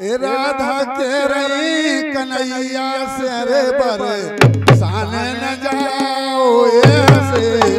राधा के रही कन्हैया से रे पर साने न जाओ ऐसे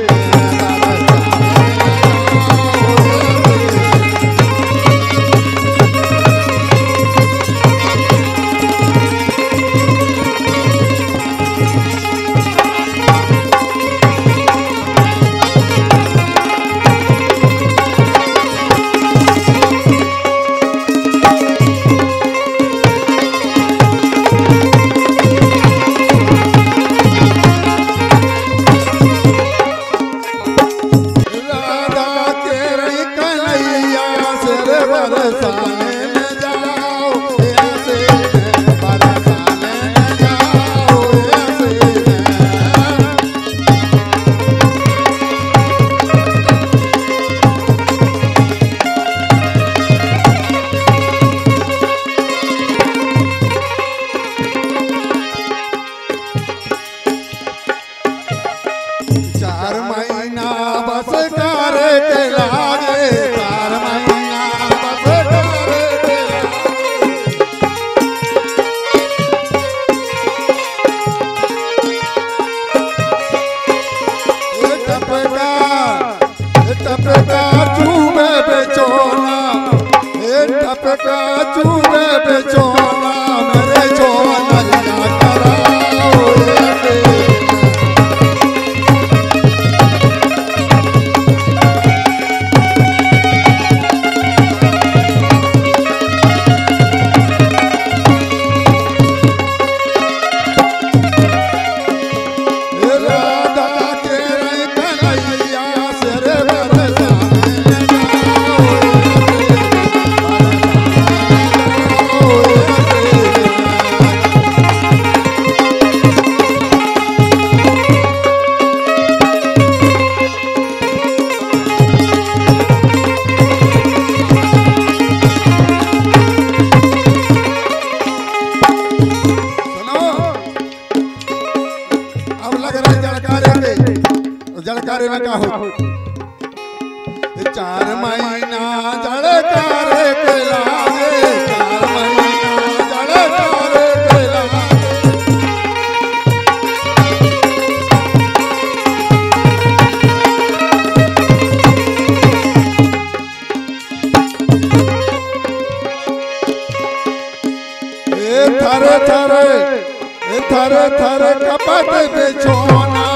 थर थर कपट बिछोना।